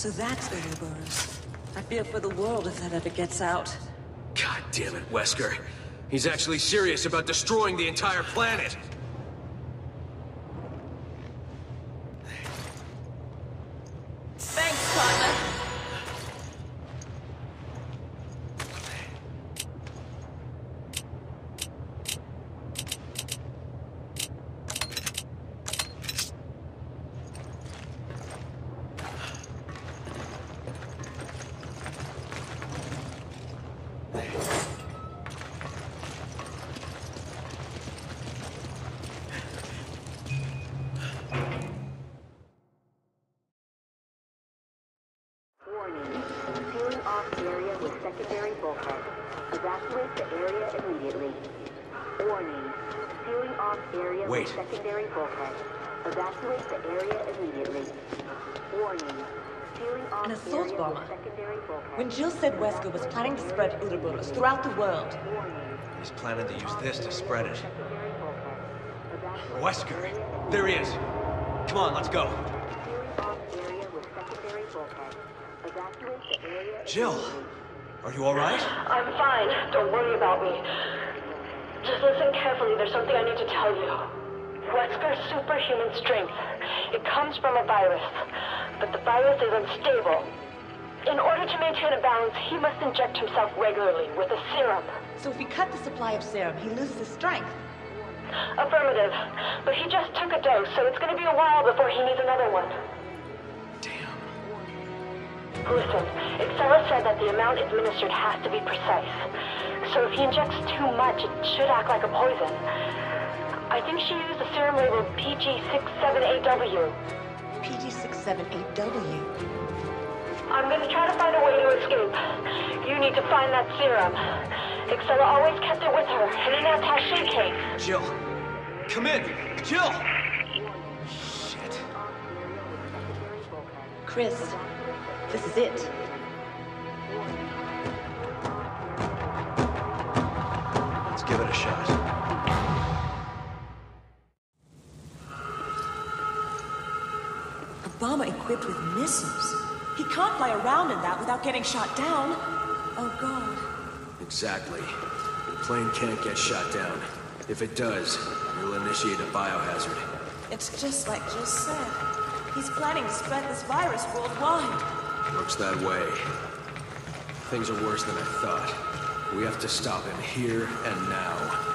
So that's Uroboros. I fear for the world if that ever gets out. God damn it, Wesker. He's actually serious about destroying the entire planet. Thanks, partner. When Jill said Wesker was planning to spread Uroboros throughout the world. He's planning to use this to spread it. Wesker! There he is! Come on, let's go! Jill! Are you alright? I'm fine. Don't worry about me. Just listen carefully. There's something I need to tell you. Wesker's superhuman strength. It comes from a virus. But the virus is unstable. In order to maintain a balance, he must inject himself regularly with a serum. So if he cut the supply of serum, he loses his strength? Affirmative. But he just took a dose, so it's going to be a while before he needs another one. Damn. Listen, Excella said that the amount administered has to be precise. So if he injects too much, it should act like a poison. I think she used the serum labeled PG67AW. PG67AW? I'm going to try to find a way to escape. You need to find that serum. Excella always kept it with her, in an attaché case. Jill! Come in! Jill! Shit. Chris, this is it. Let's give it a shot. A bomber equipped with missiles? He can't fly around in that without getting shot down. Oh, God. Exactly. The plane can't get shot down. If it does, we'll initiate a biohazard. It's just like Jill said. He's planning to spread this virus worldwide. Looks that way. Things are worse than I thought. We have to stop him here and now.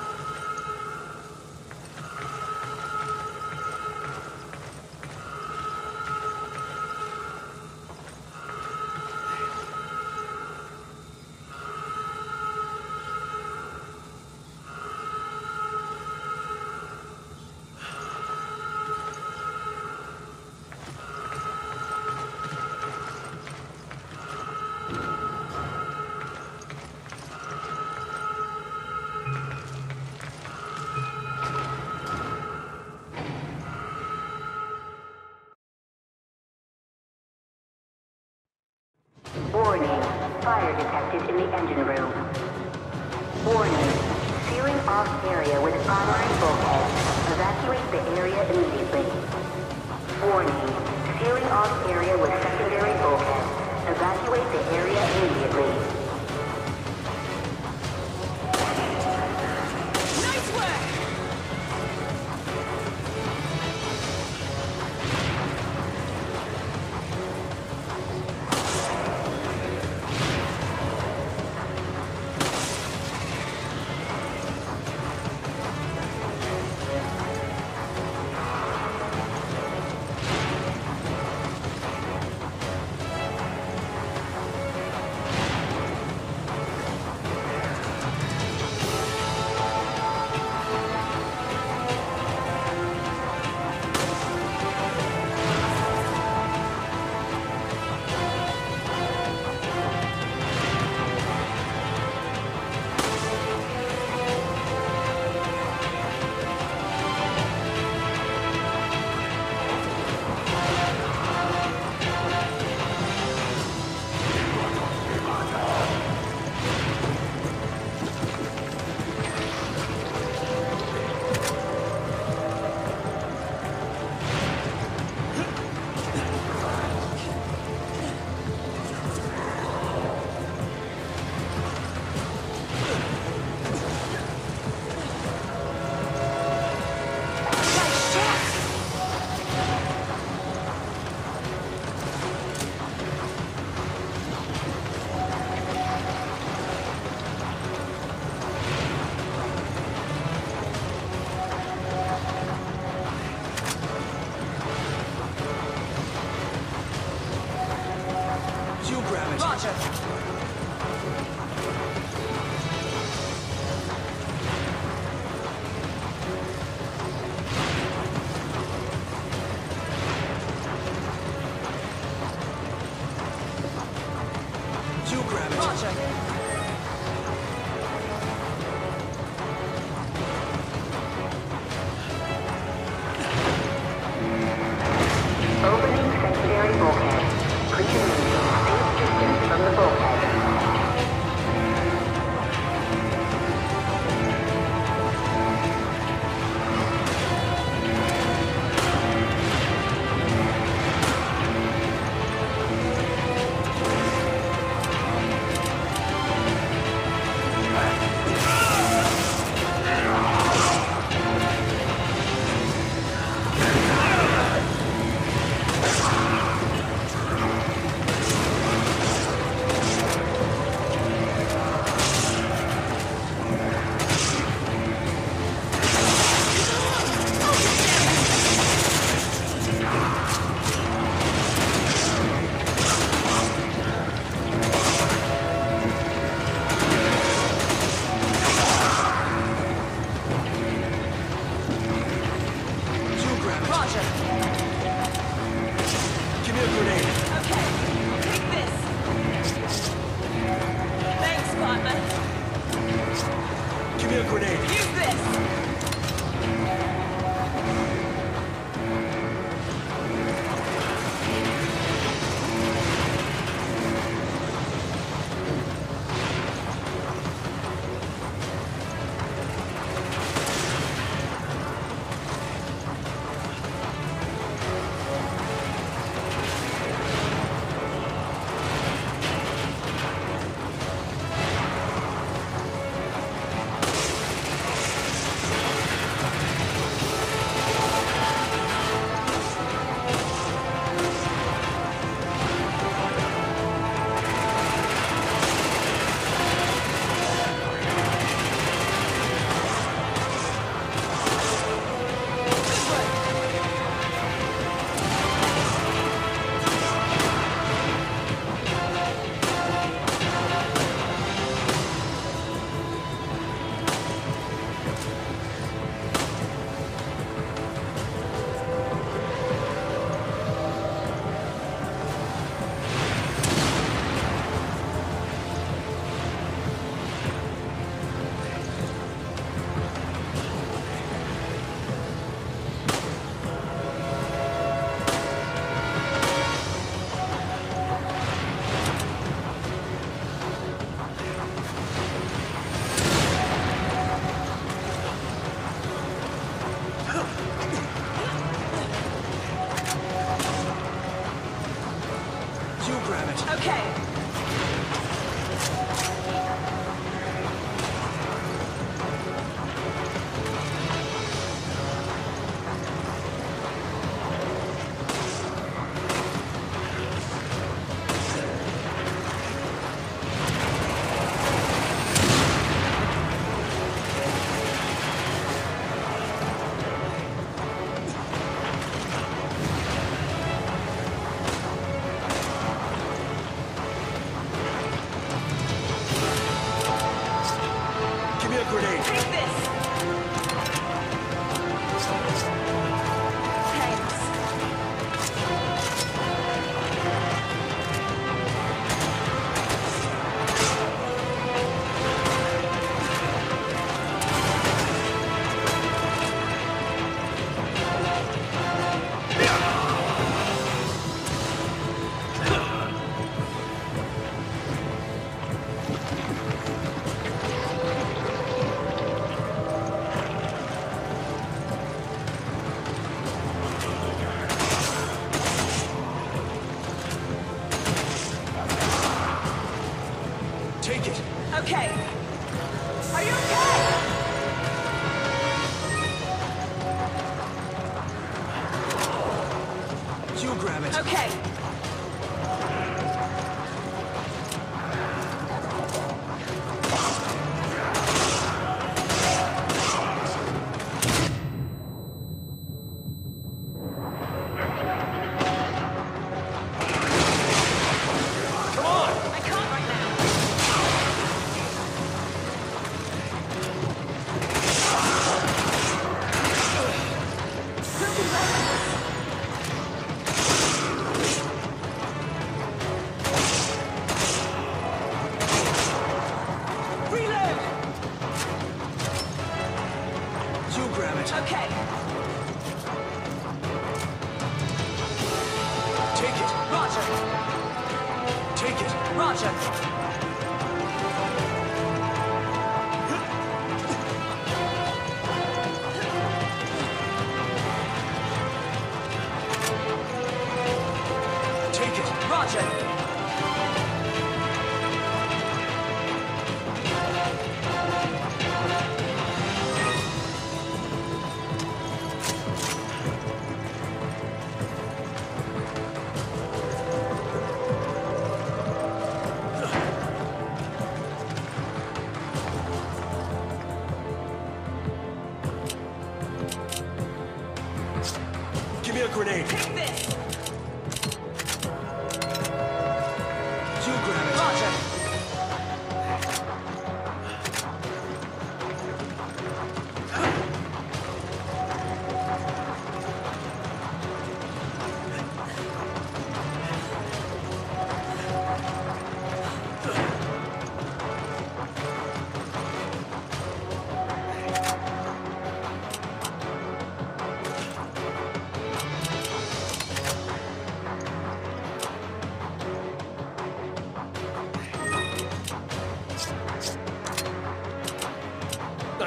me a grenade. Use this.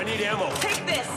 I need ammo. Take this!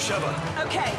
Shove her. Okay.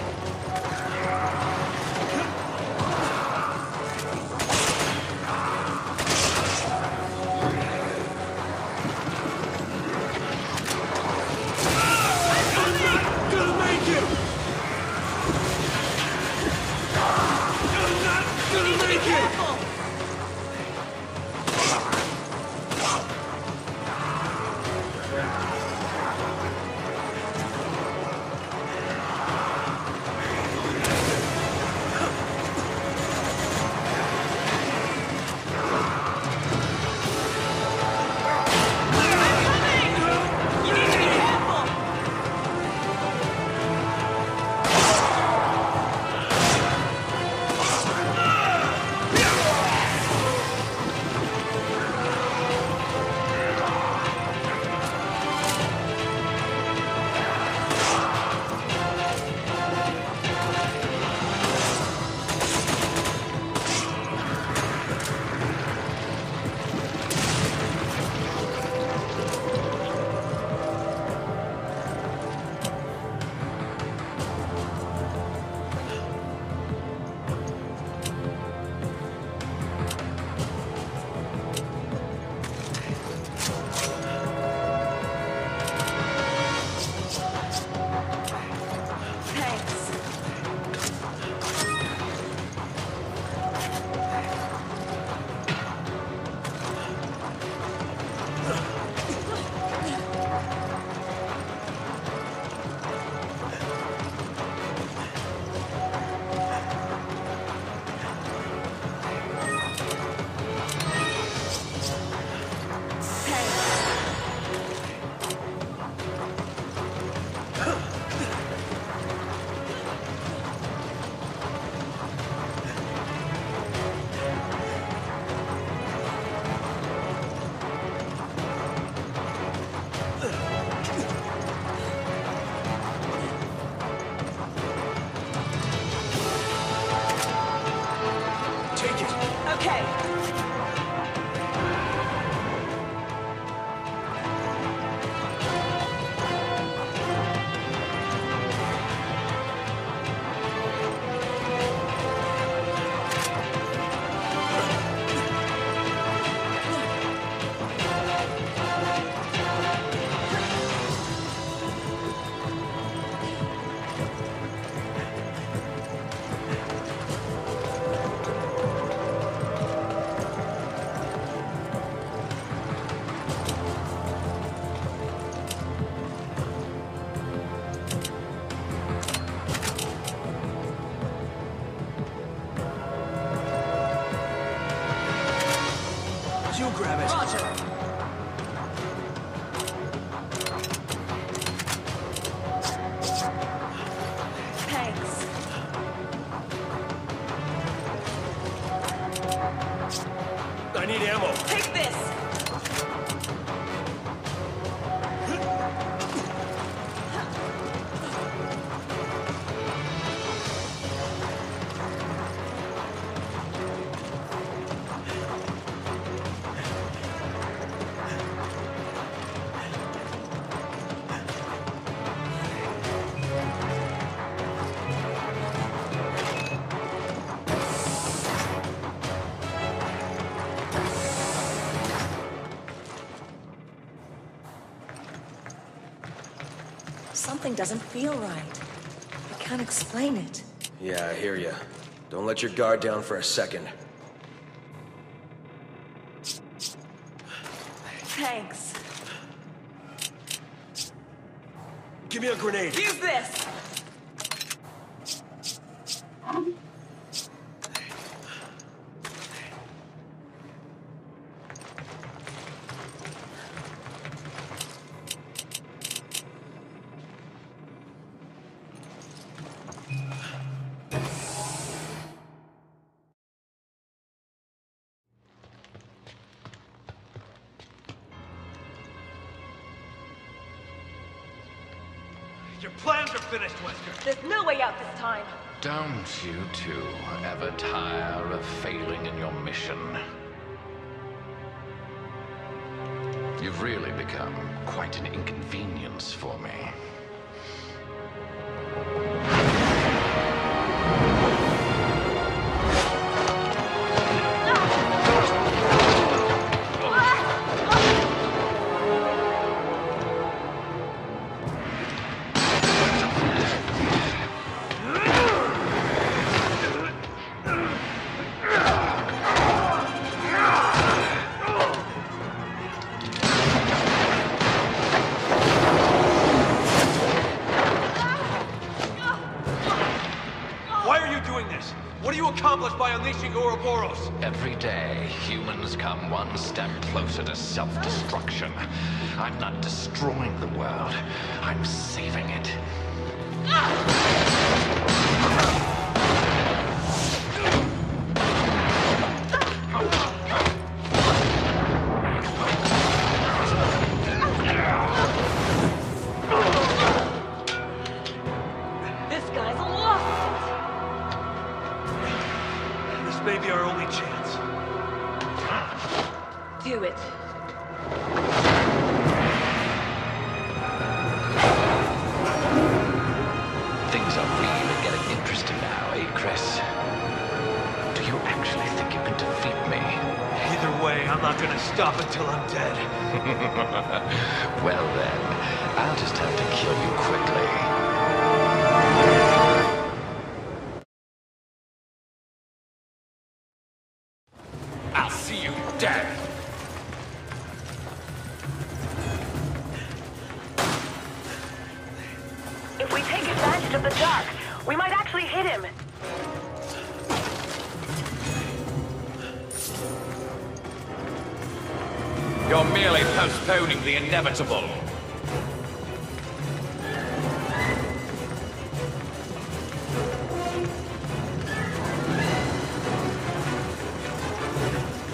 Something doesn't feel right. I can't explain it. Yeah, I hear you. Don't let your guard down for a second. Thanks. Give me a grenade. Use this! Don't you two ever tire of failing in your mission? You've really become quite an inconvenience for me. unleashing Uroboros. Every day, humans come one step closer to self-destruction. I'm not destroying the world. I'm saving it. The inevitable.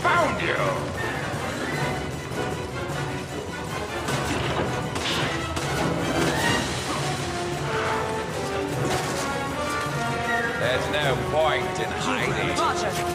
Found you. There's no point in hiding. Roger.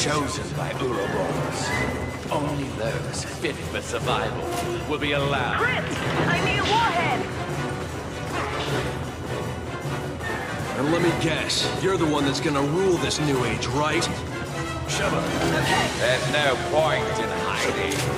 Chosen by Uroboros. Only those fit for survival will be allowed. Chris, I need a warhead! And let me guess, you're the one that's gonna rule this new age, right? Shut up. Okay. There's no point in hiding.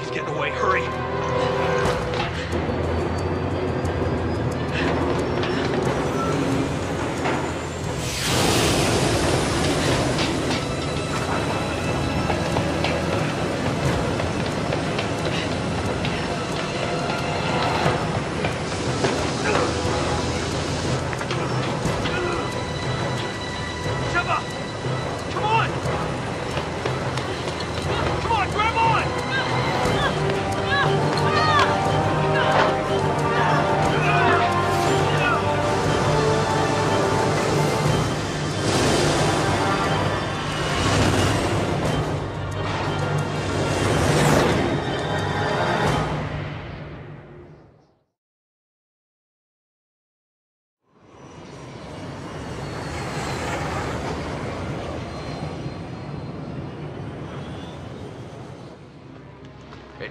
He's getting away. Hurry!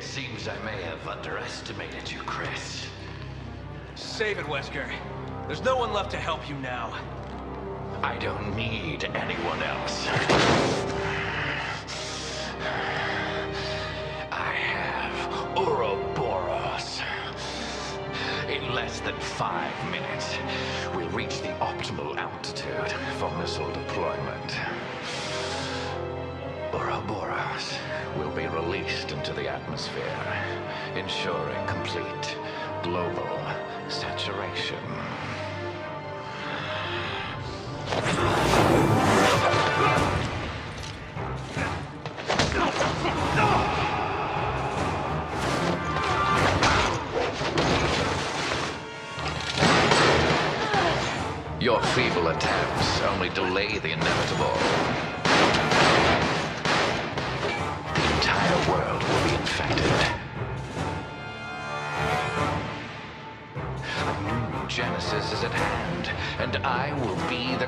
It seems I may have underestimated you, Chris. Save it, Wesker. There's no one left to help you now. I don't need anyone else. I have Uroboros. In less than 5 minutes, we'll reach the optimal altitude for missile deployment. Uroboros will be released into the atmosphere, ensuring complete global saturation. Your feeble attempts only delay the inevitable. The entire world will be infected. Genesis is at hand, and I will be the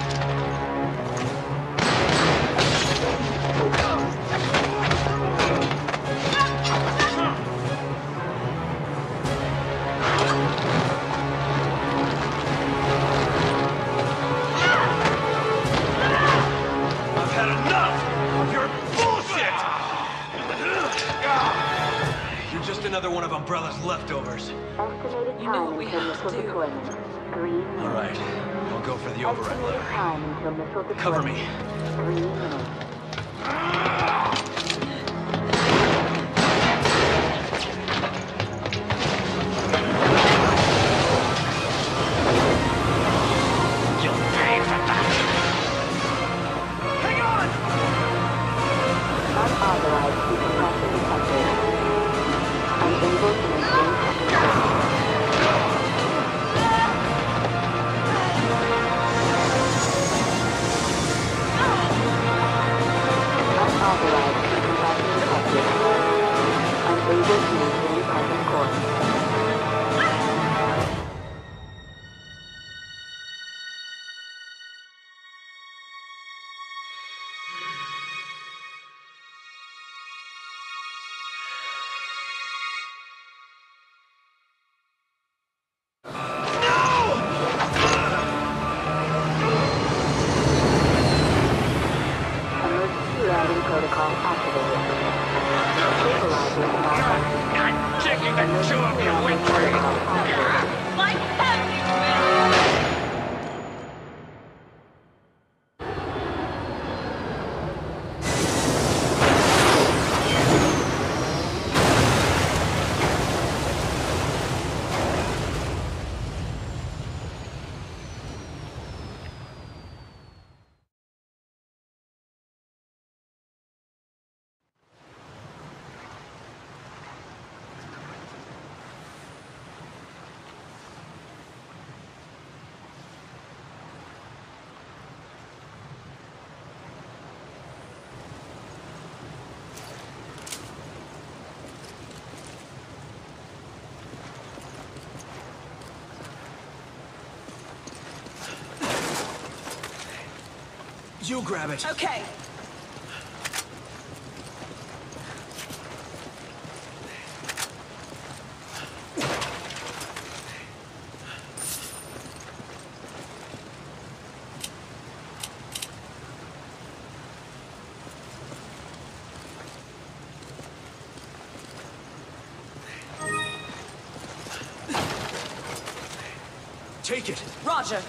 had enough of your... Just another one of Umbrella's leftovers. You know what we have to do. All right, I'll go for the override lever. Cover me. 3 minutes. You'll pay for that. Hang on! Unauthorized decompression detected. You grab it. Okay. Take it. Roger.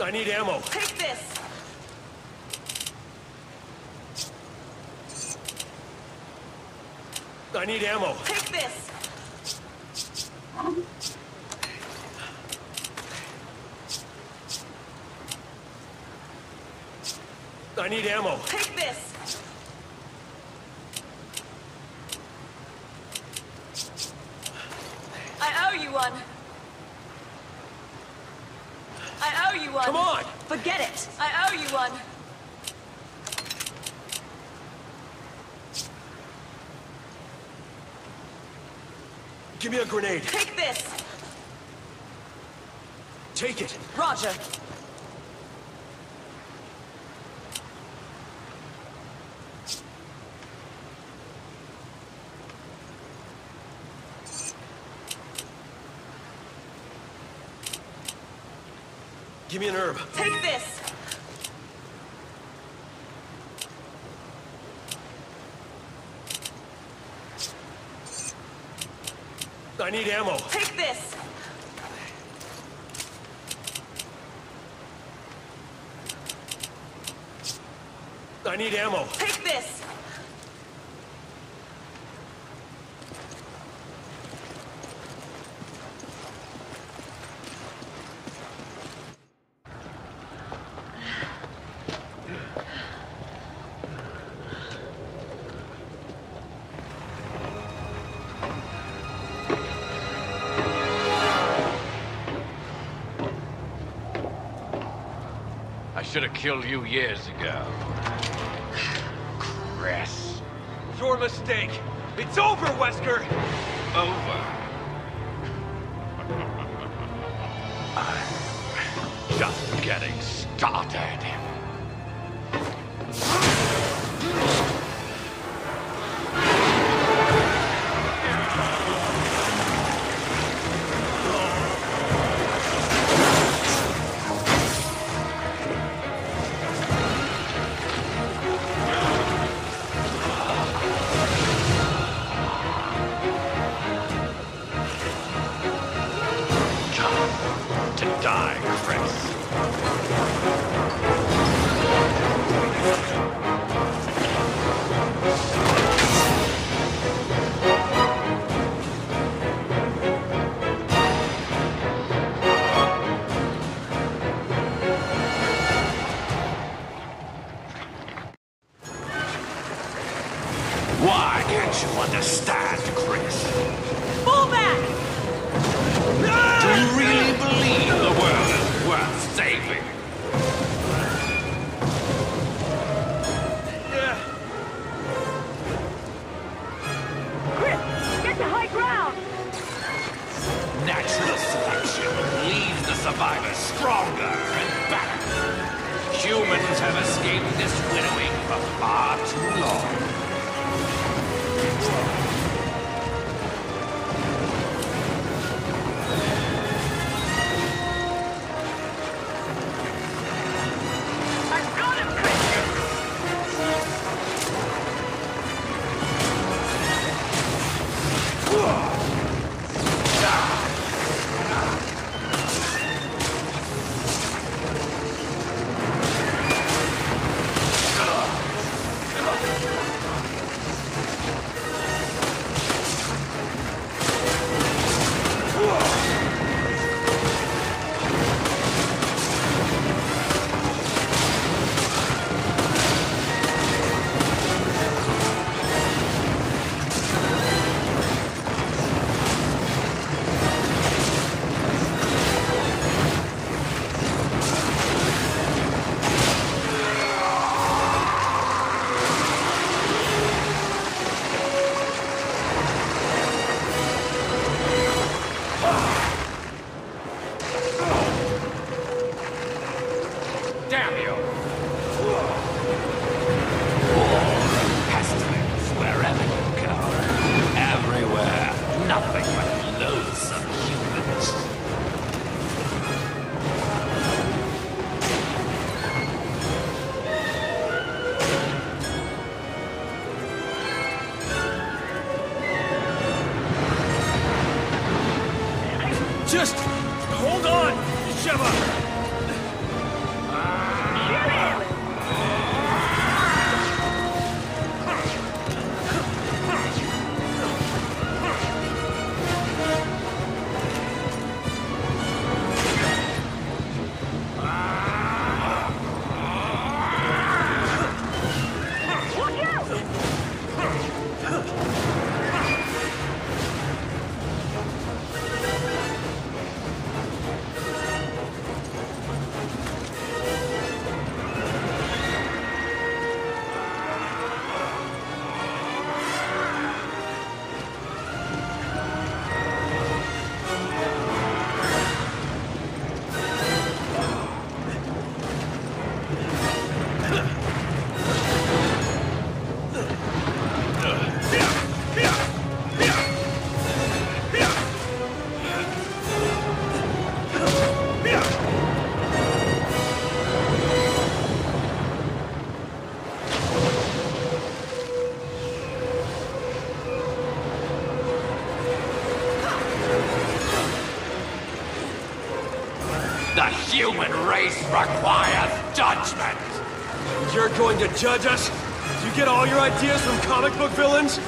I need ammo. Take this. I need ammo. Take this. I need ammo. Take this. I owe you one. Come on! Forget it! I owe you one. Give me a grenade. Take this. Take it. Roger. Give me an herb. Take this. I need ammo. Take this. I need ammo. Take this. Should have killed you years ago. Chris. Your mistake. It's over, Wesker! Over. I'm just getting started. human race requires judgment! You're going to judge us? You get all your ideas from comic book villains?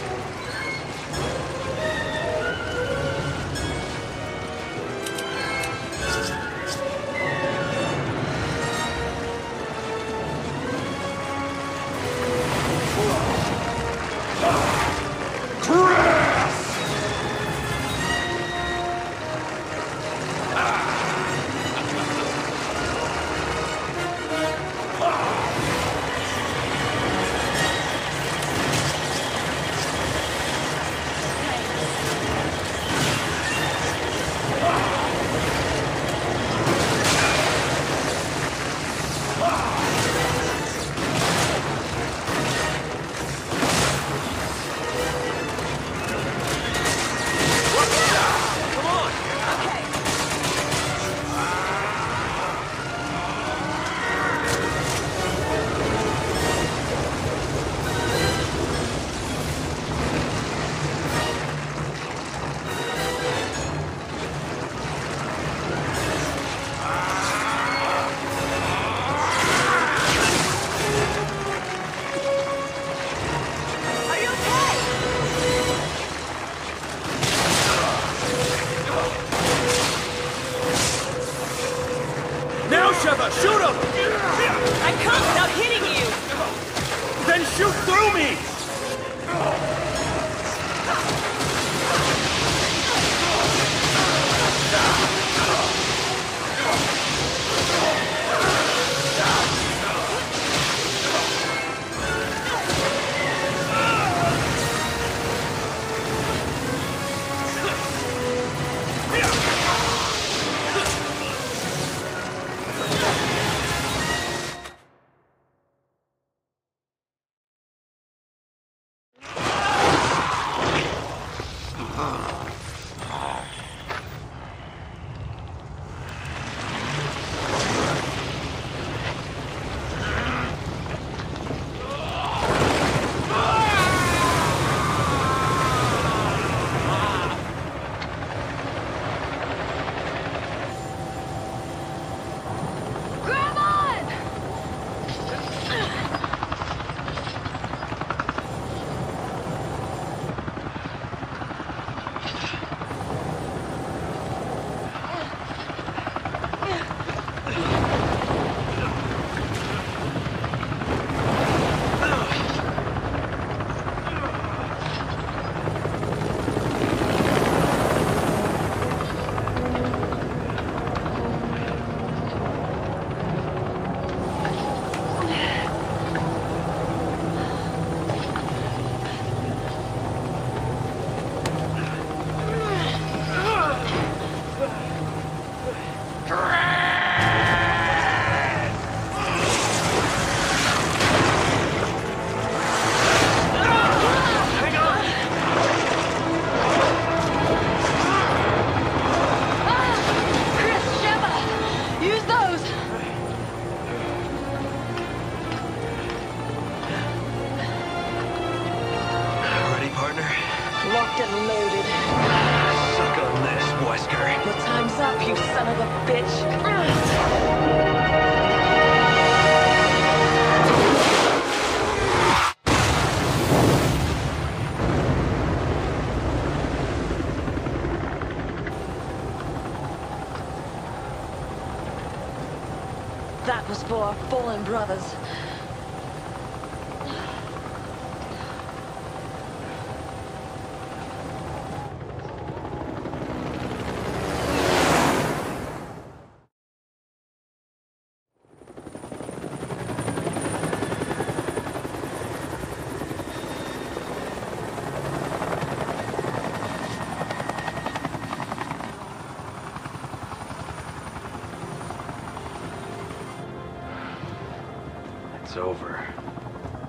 For our fallen brothers. Over.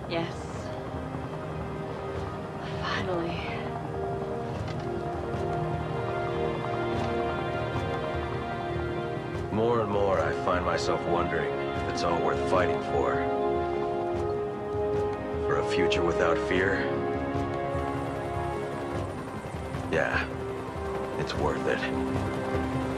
Yes. Finally. More and more I find myself wondering if it's all worth fighting for. For a future without fear? Yeah. It's worth it.